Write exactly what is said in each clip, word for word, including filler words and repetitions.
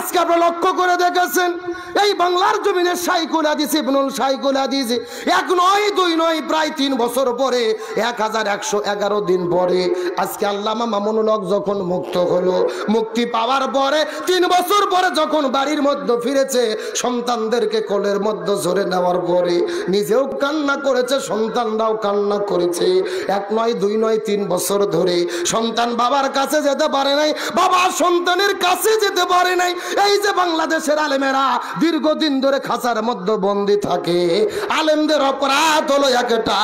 আজকে আপনারা লক্ষ্য করে দেখেছেন এই বাংলার জমিনে শাইখুল হাদিস ইবনুল শাইখুল হাদিস এক নয় দুই নয় প্রায় তিন বছর পরে এক হাজার একশো এগারো দিন পরে আজকে আল্লামা মামুনুল হক যখন মুক্ত হলো, মুক্তি পাওয়ার পরে তিন বছর পরে যখন বাড়ির মধ্যে ফিরেছে, সন্তানদেরকে কোলের মধ্যে ঝরে নেওয়ার পরে নিজেও কান্না করেছে, সন্তানরাও কান্না করেছে। এক নয় দুই নয় তিন বছর ধরে সন্তান বাবার কাছে যেতে পারে নাই, বাবা সন্তানের কাছে যেতে পারে নাই। এই যে বাংলাদেশের আলেমেরা দীর্ঘদিন ধরে খাঁচার মধ্যে বন্দী থাকে, আলেমদের অপরাধ হলো একটা,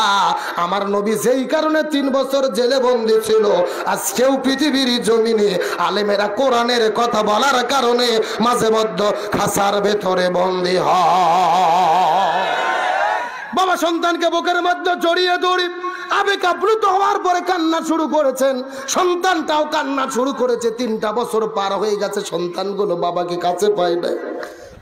আমার নবী যেই কারণে তিন বছর জেলে বন্দী ছিল, আজকেও পৃথিবীর জমিনে আলেমেরা কোরআনের কথা বলার কারণে মাঝে মধ্যে খাঁচার ভেতরে বন্দী হয়। বাবা সন্তানকে বুকের মধ্যে জড়িয়ে ধরে আবেগ আপ্লুত হওয়ার পরে কান্না শুরু করেছেন, সন্তানটাও কান্না শুরু করেছে। তিনটা বছর পার হয়ে গেছে, সন্তানগুলো বাবাকে কাছে পায় না।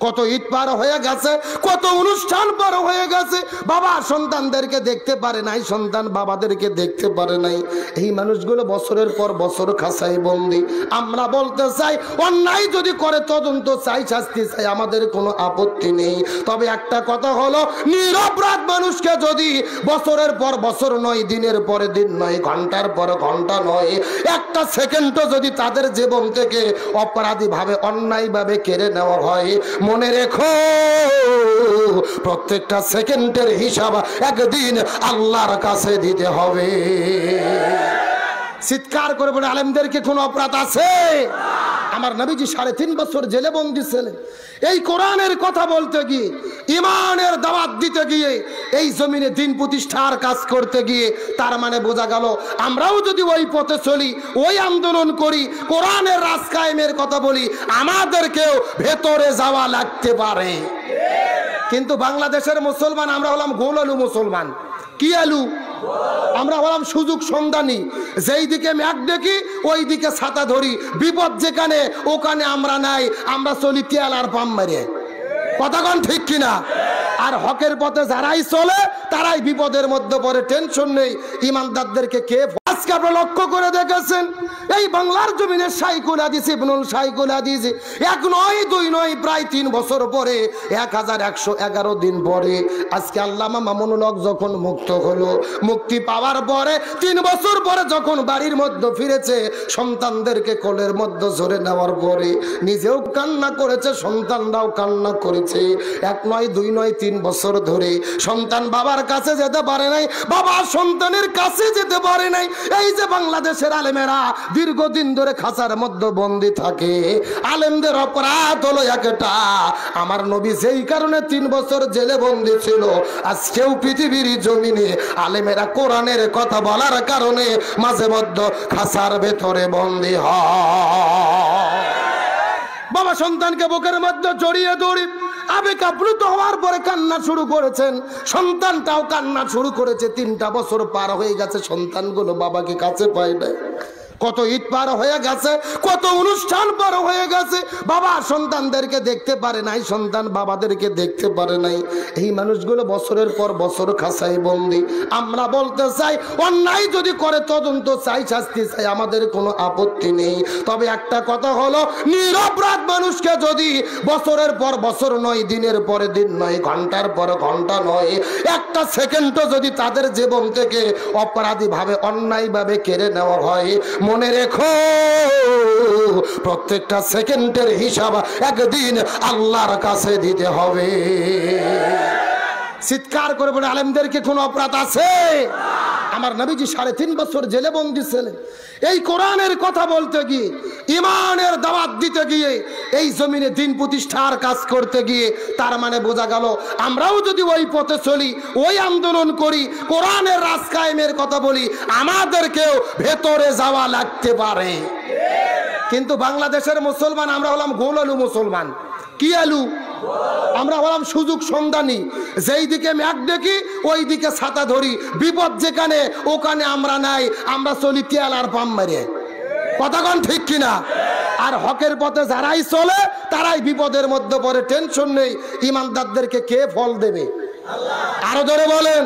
কত ঈদ পার হয়ে গেছে, কত অনুষ্ঠান পার হয়ে গেছে, বাবা সন্তানদেরকে দেখতে পারে নাই, সন্তান বাবাদেরকে দেখতে পারে নাই। এই মানুষগুলো বছরের পর বছর খাঁচায় বন্দী। আমরা বলতে চাই, অন্যায় যদি করে তদন্ত চাই, শাস্তি চাই, আমাদের কোনো আপত্তি নেই। তবে একটা কথা হলো, নিরপরাধ মানুষকে যদি বছরের পর বছর নয়, দিনের পরে দিন নয়, ঘন্টার পর ঘন্টা নয়, একটা সেকেন্ডও যদি তাদের জীবন থেকে অপরাধীভাবে অন্যায়ভাবে কেড়ে নেওয়া হয়, মনে রেখো প্রত্যেকটা সেকেন্ডের হিসাব একদিন আল্লাহর কাছে দিতে হবে। চিৎকার করে বলে, আলেমদেরকে কোনো অপরাধ আছে? আমার নবীজি সাড়ে তিন বছর জেলে বন্দী ছিলেন। এই কোরআনের কথা বলতে গিয়ে, ইমানের দাওয়াত দিতে গিয়ে, এই জমিনে দিন প্রতিষ্ঠার কাজ করতে গিয়ে, তার মানে বোঝা গেল আমরাও যদি ওই পথে চলি, ওই আন্দোলন করি, কোরআনের রাজ কায়েমের কথা বলি, আমাদেরকেও ভেতরে যাওয়া লাগতে পারে। কিন্তু বাংলাদেশের মুসলমান আমরা হলাম গোল আলু মুসলমান। কি আলু? আমরা হলাম সুযোগ সন্ধানী। যেই দিকে ম্যাগ দেখি ওই দিকে ছাতা ধরি, বিপদ যেখানে ওখানে আমরা নাই। আমরা চলি তেল আর পাম মেরে, কতক্ষণ ঠিক কিনা? আর হকের পথে যারাই চলে তারাই বিপদের মধ্যে পড়ে, টেনশন নেই। ইমানদারদেরকে কে আজকে আপনারা লক্ষ্য করে দেখেছেন এই বাংলার জমিনে শাইখুল হাদিস ইবনুল শাইখুল হাদিস এক নয় দুই নয় প্রায় তিন বছর পরে এক হাজার একশো এগারো দিন পরে আজকে আল্লামা মামুনুল হক যখন মুক্ত হলো, মুক্তি পাওয়ার পরে তিন বছর পরে যখন বাড়ির মধ্যে ফিরেছে, সন্তানদেরকে কোলের মধ্যে ঝরে নেওয়ার পরে নিজেও কান্না করেছে, সন্তানরাও কান্না করেছে। এক নয় দুই নয় তিন বছর ধরে সন্তান বাবার কাছে যেতে পারে নাই, বাবা সন্তানের কাছে যেতে পারে নাই। এই যে বাংলাদেশের আলেমেরা দীর্ঘদিন ধরে খাঁচার মধ্যে বন্দী থাকে, আলেমদের অপরাধ হলো একটা, আমার নবী যেই কারণে তিন বছর জেলে বন্দী ছিল, আজকেও পৃথিবীর জমিনে আলেমেরা কোরআনের কথা বলার কারণে মাঝে মধ্যে খাঁচার ভেতরে বন্দী হয়। বাবা সন্তানকে বুকের মধ্যে জড়িয়ে ধরে আবেগ আপ্লুত হওয়ার পরে কান্না শুরু করেছেন, সন্তানটাও কান্না শুরু করেছে। তিনটা বছর পার হয়ে গেছে, সন্তানগুলো বাবাকে কাছে পায় না। কত ঈদ পার হয়ে গেছে, কত অনুষ্ঠান পার হয়ে গেছে, বাবা সন্তানদেরকে দেখতে পারে নাই, সন্তান বাবাদেরকে দেখতে পারে নাই। এই মানুষগুলো বছরের পর বছর খাঁচায় বন্দী। আমরা বলতে চাই, অন্যায় যদি করে তদন্ত চাই, শাস্তি চাই, আমাদের কোনো আপত্তি নেই। তবে একটা কথা হলো, নিরপরাধ মানুষকে যদি বছরের পর বছর নয়, দিনের পরে দিন নয়, ঘন্টার পর ঘন্টা নয়, একটা সেকেন্ডও যদি তাদের জীবন থেকে অপরাধীভাবে অন্যায়ভাবে কেড়ে নেওয়া হয়, মনে রেখো প্রত্যেকটা সেকেন্ডের হিসাব একদিন আল্লাহর কাছে দিতে হবে। চিৎকার করে বলে, আলেমদেরকে কোনো অপরাধ আছে? আমার নবীজি সাড়ে তিন বছর জেলে বন্দী ছিলেন। এই কোরআনের কথা বলতে গিয়ে, ইমানের দাওয়াত দিতে গিয়ে, এই জমিনে দিন প্রতিষ্ঠার কাজ করতে গিয়ে, তার মানে বোঝা গেল আমরাও যদি ওই পথে চলি, ওই আন্দোলন করি, কোরআনের রাজ কায়েমের কথা বলি, আমাদেরকেও ভেতরে যাওয়া লাগতে পারে। কিন্তু বাংলাদেশের মুসলমান আমরা হলাম গোল আলু মুসলমান। কি আলু? আমরা হলাম সুযোগ সন্ধানী। যেই দিকে ম্যাগ দেখি ওই দিকে ছাতা ধরি, বিপদ যেখানে ওখানে আমরা নাই। আমরা চলি তেল আর পাম মেরে, কতক্ষণ ঠিক কিনা? আর হকের পথে যারাই চলে তারাই বিপদের মধ্যে পড়ে, টেনশন নেই। ইমানদারদেরকে কে ফল দেবে? আরো ধরে বলেন।